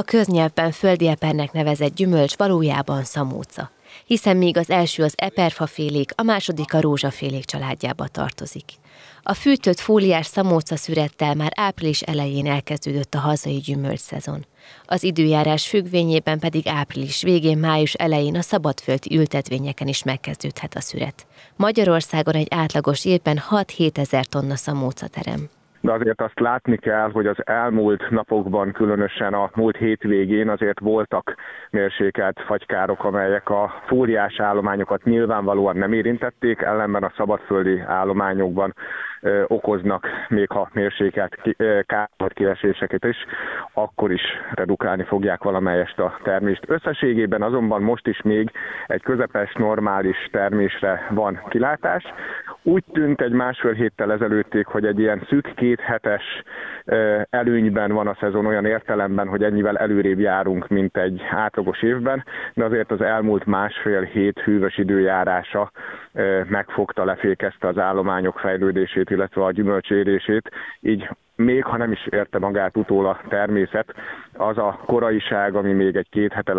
A köznyelvben földi epernek nevezett gyümölcs valójában szamóca, hiszen még az első az eperfafélék, a második a rózsafélék családjába tartozik. A fűtött fóliás szamóca szürettel már április elején elkezdődött a hazai gyümölcsszezon. Az időjárás függvényében pedig április végén, május elején a szabadföldi ültetvényeken is megkezdődhet a szüret. Magyarországon egy átlagos évben 6-7 ezer tonna szamóca terem. De azért azt látni kell, hogy az elmúlt napokban, különösen a múlt hétvégén azért voltak mérsékelt fagykárok, amelyek a fóliás állományokat nyilvánvalóan nem érintették, ellenben a szabadföldi állományokban okoznak, még ha mérsékelt kárkieséseket is, akkor is redukálni fogják valamelyest a termést. Összességében azonban most is még egy közepes, normális termésre van kilátás. Úgy tűnt egy másfél héttel ezelőttig, hogy egy ilyen szűk kéthetes előnyben van a szezon olyan értelemben, hogy ennyivel előrébb járunk, mint egy átlagos évben, de azért az elmúlt másfél hét hűvös időjárása megfogta, lefékezte az állományok fejlődését, illetve a gyümölcs érését, így még ha nem is érte magát utól a természet, az a koraiság, ami még egy-két hete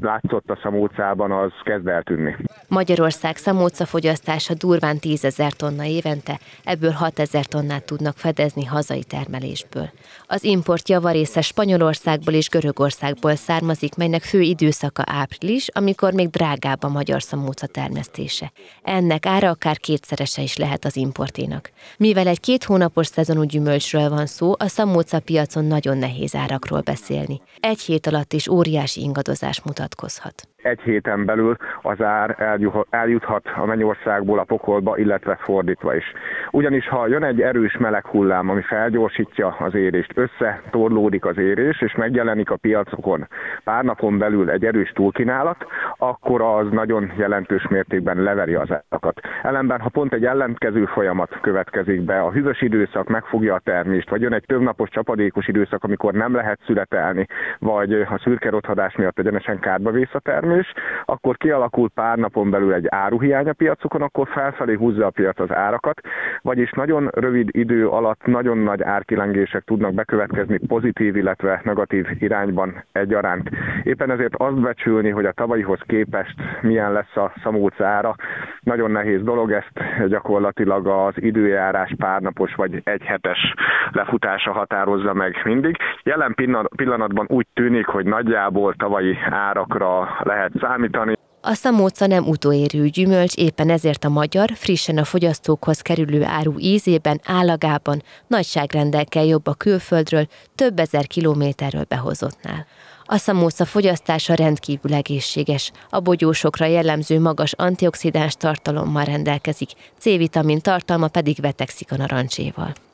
látszott a szamócában, az kezd eltűnni. Magyarország szamócafogyasztása durván 10 000 tonna évente, ebből 6 000 tonnát tudnak fedezni hazai termelésből. Az import javarésze Spanyolországból és Görögországból származik, melynek fő időszaka április, amikor még drágább a magyar szamóca termesztése. Ennek ára akár kétszerese is lehet az importénak. Mivel egy 2 hónapos szezonú gyümölcsről van szó, a szamóca piacon nagyon nehéz árakról beszélni. Egy hét alatt is óriási ingadozás mutatkozhat. Egy héten belül az ár eljuthat a mennyországból a pokolba, illetve fordítva is. Ugyanis ha jön egy erős meleg hullám, ami felgyorsítja az érést, összetorlódik az érés, és megjelenik a piacokon pár napon belül egy erős túlkínálat, akkor az nagyon jelentős mértékben leveri az árakat. Ellenben, ha pont egy ellenkező folyamat következik be, a hűvös időszak megfogja a termést, vagy jön egy többnapos csapadékos időszak, amikor nem lehet szüretelni, vagy a szürke rothadás miatt egyenesen kárba vész a termés, akkor kialakul pár napon belül egy áruhiány a piacokon, akkor felfelé húzza a piac az árakat, vagyis nagyon rövid idő alatt nagyon nagy árkilengések tudnak bekövetkezni pozitív, illetve negatív irányban egyaránt. Éppen ezért azt becsülni, hogy a tavalyihoz képest milyen lesz a szamóca ára, nagyon nehéz dolog, ezt gyakorlatilag az időjárás párnapos vagy egyhetes lefutása határozza meg mindig. Jelen pillanatban úgy tűnik, hogy nagyjából tavalyi árakra lehet számítani. A szamóca nem utóérő gyümölcs, éppen ezért a magyar, frissen a fogyasztókhoz kerülő áru ízében, állagában nagyságrendekkel jobb a külföldről, több ezer kilométerről behozottnál. A szamóca fogyasztása rendkívül egészséges, a bogyósokra jellemző magas antioxidáns tartalommal rendelkezik, C-vitamin tartalma pedig vetekszik a narancséval.